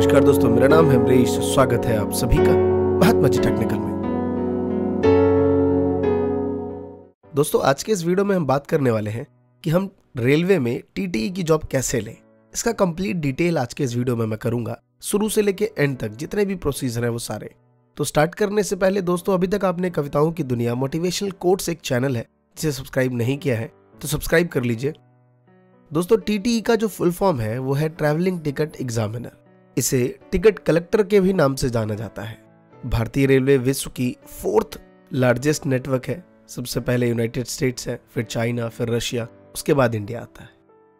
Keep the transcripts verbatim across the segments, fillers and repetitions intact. नमस्कार दोस्तों, मेरा नाम है अमरीश। स्वागत है आप सभी का बहुत मजे टेक्निकल में। दोस्तों, आज के इस वीडियो में हम बात करने वाले हैं कि हम रेलवे में टीटीई की जॉब कैसे लें। इसका कंप्लीट डिटेल आज के इस वीडियो में मैं करूंगा, शुरू से लेके एंड तक जितने भी प्रोसीजर है वो सारे। तो स्टार्ट करने से पहले दोस्तों, अभी तक आपने कविताओं की दुनिया मोटिवेशनल कोर्ट एक चैनल है जिसे सब्सक्राइब नहीं किया है तो सब्सक्राइब कर लीजिए। दोस्तों, टीटीई का जो फुल फॉर्म है वो है ट्रैवलिंग टिकट एग्जामिनर। इसे टिकट कलेक्टर के भी नाम से जाना जाता है। भारतीय रेलवे विश्व की फोर्थ लार्जेस्ट नेटवर्क है। सबसे पहले यूनाइटेड स्टेट्स है, फिर चाइना, फिर रशिया, उसके बाद इंडिया आता है।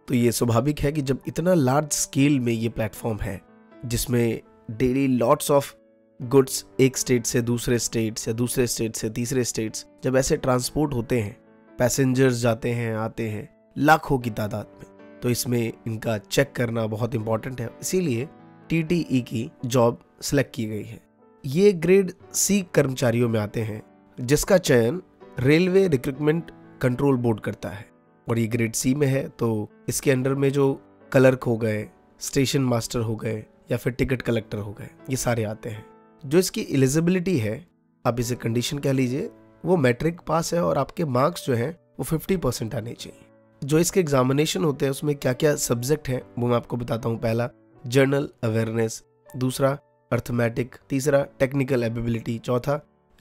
तो ये स्वाभाविक है कि जब इतना लार्ज स्केल में ये प्लेटफॉर्म है जिसमें डेली लॉट्स ऑफ गुड्स एक स्टेट से दूसरे स्टेट से दूसरे स्टेट से तीसरे स्टेट्स जब ऐसे ट्रांसपोर्ट होते हैं, पैसेंजर्स जाते हैं आते हैं लाखों की तादाद में, तो इसमें इनका चेक करना बहुत इंपॉर्टेंट है। इसीलिए टीटीई की जॉब सिलेक्ट की गई है। ये ग्रेड सी कर्मचारियों में आते हैं जिसका चयन रेलवे रिक्रूटमेंट कंट्रोल बोर्ड करता है, और ये ग्रेड सी में है। तो इसके अंडर में जो क्लर्क हो गए, स्टेशन मास्टर हो गए या फिर टिकट कलेक्टर हो गए, ये सारे आते हैं। जो इसकी एलिजिबिलिटी है, आप इसे कंडीशन कह लीजिए, वो मैट्रिक पास है और आपके मार्क्स जो हैं वो फिफ्टी परसेंट आने चाहिए। जो इसके एग्जामिनेशन होते हैं उसमें क्या क्या सब्जेक्ट हैं वो मैं आपको बताता हूँ। पहला जनरल अवेयरनेस, दूसरा अर्थमेटिक, तीसरा टेक्निकल एबिलिटी, चौथा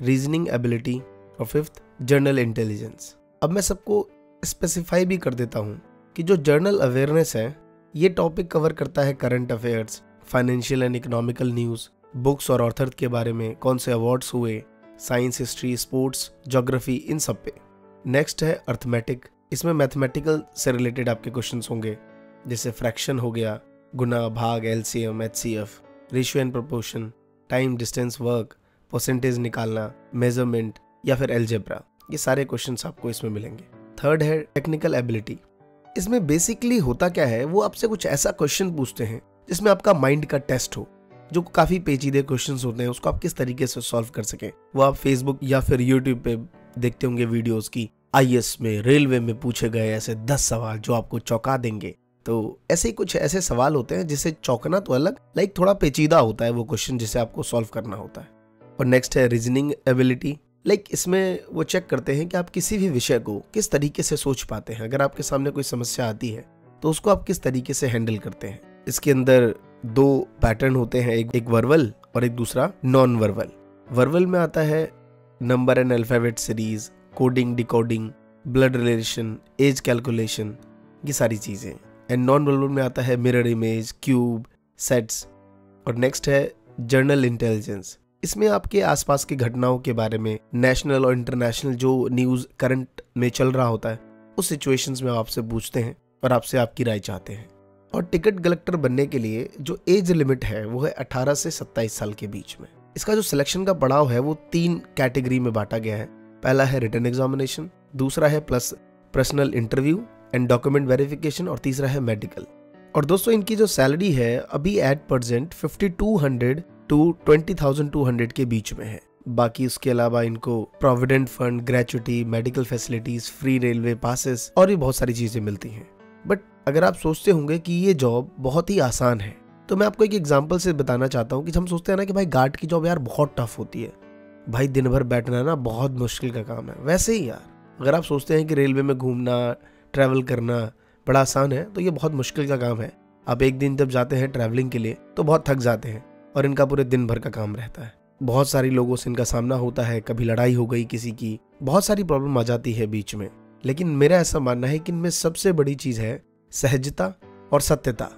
रीजनिंग एबिलिटी और फिफ्थ जनरल इंटेलिजेंस। अब मैं सबको स्पेसिफाई भी कर देता हूँ कि जो जनरल अवेयरनेस है ये टॉपिक कवर करता है current affairs, financial and economical news, books और ऑथर के बारे में, कौन से अवार्ड्स हुए, साइंस, हिस्ट्री, स्पोर्ट्स, जोग्राफी, इन सब पे। नेक्स्ट है अर्थमेटिक। इसमें मैथमेटिकल से रिलेटेड आपके क्वेश्चंस होंगे, जैसे फ्रैक्शन हो गया, गुना, भाग, LCM, HCF, ratio and proportion, time, distance, work, percentage निकालना, मेजरमेंट या फिर एल्जेब्रा, ये सारे क्वेश्चंस आपको इसमें मिलेंगे। थर्ड है टेक्निकल एबिलिटी। इसमें बेसिकली होता क्या है, वो आपसे कुछ ऐसा क्वेश्चन पूछते हैं जिसमें आपका माइंड का टेस्ट हो। जो काफ़ी पेचीदे क्वेश्चंस होते हैं उसको आप किस तरीके से सॉल्व कर सकें, वो आप फेसबुक या फिर यूट्यूब पे देखते होंगे वीडियोज़ की। आईएएस में, रेलवे में पूछे गए ऐसे दस सवाल जो आपको चौंका देंगे। तो ऐसे ही कुछ ऐसे सवाल होते हैं जिसे चौंकना तो अलग, लाइक थोड़ा पेचीदा होता है वो क्वेश्चन जिसे आपको सॉल्व करना होता है। और नेक्स्ट है रीजनिंग एबिलिटी। लाइक इसमें वो चेक करते हैं कि आप किसी भी विषय को किस तरीके से सोच पाते हैं। अगर आपके सामने कोई समस्या आती है तो उसको आप किस तरीके से हैंडल करते हैं। इसके अंदर दो पैटर्न होते हैं, एक, एक वर्बल और एक दूसरा नॉन वर्बल। वर्बल में आता है number and alphabet series, coding, decoding, blood relation, age calculation, ये सारी चीज़ें। एंड नॉन वर्बल में आता है मिरर इमेज, क्यूब, सेट्स। और नेक्स्ट है जनरल इंटेलिजेंस। इसमें आपके आसपास की घटनाओं के बारे में, नेशनल और इंटरनेशनल जो न्यूज़ करंट में चल रहा होता है उस सिचुएशंस में आपसे पूछते हैं और आपसे आपकी राय चाहते हैं। और टिकट कलेक्टर बनने के लिए जो एज लिमिट है वो है अठारह से सत्ताईस साल के बीच में। इसका जो सिलेक्शन का पड़ाव है वो तीन कैटेगरी में बांटा गया है। पहला है रिटन एग्जामिनेशन, दूसरा है plus personal interview and document verification और तीसरा है मेडिकल। और दोस्तों, इनकी जो सैलरी है अभी at present fifty two hundred to twenty thousand two hundred के बीच में है। बाकी उसके अलावा इनको provident fund, gratuity, medical facilities, free railway passes और भी बहुत सारी चीज़ें मिलती हैं। बट अगर आप सोचते होंगे कि ये जॉब बहुत ही आसान है, तो मैं आपको एक एग्जाम्पल से बताना चाहता हूँ कि हम सोचते हैं ना कि भाई गार्ड की जॉब यार बहुत टफ होती है, भाई दिन भर बैठना ना बहुत मुश्किल का काम है। वैसे ही यार, अगर आप सोचते हैं कि रेलवे में घूमना, ट्रैवल करना बड़ा आसान है, तो ये बहुत मुश्किल का काम है। आप एक दिन जब जाते हैं ट्रैवलिंग के लिए तो बहुत थक जाते हैं और इनका पूरे दिन भर का काम रहता है। बहुत सारे लोगों से इनका सामना होता है, कभी लड़ाई हो गई किसी की, बहुत सारी प्रॉब्लम आ जाती है बीच में। लेकिन मेरा ऐसा मानना है कि इनमें सबसे बड़ी चीज़ है सहजता और सत्यता।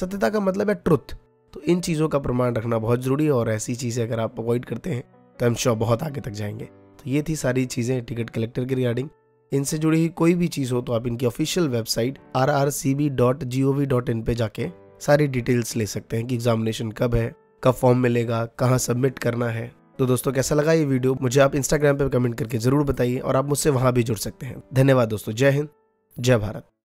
सत्यता का मतलब है ट्रुथ। तो इन चीज़ों का प्रमाण रखना बहुत ज़रूरी है, और ऐसी चीज़ें अगर आप अवॉइड करते हैं तो हम श्योर बहुत आगे तक जाएंगे। तो ये थी सारी चीज़ें टिकट कलेक्टर के रिगार्डिंग। इनसे जुड़ी हुई कोई भी चीज़ हो तो आप इनकी official website R R C B dot G O V dot in पे जाके सारी डिटेल्स ले सकते हैं कि एग्जामिनेशन कब है, कब फॉर्म मिलेगा, कहाँ सबमिट करना है। तो दोस्तों, कैसा लगा ये वीडियो मुझे आप इंस्टाग्राम पर कमेंट करके ज़रूर बताइए, और आप मुझसे वहाँ भी जुड़ सकते हैं। धन्यवाद दोस्तों, जय हिंद, जय भारत।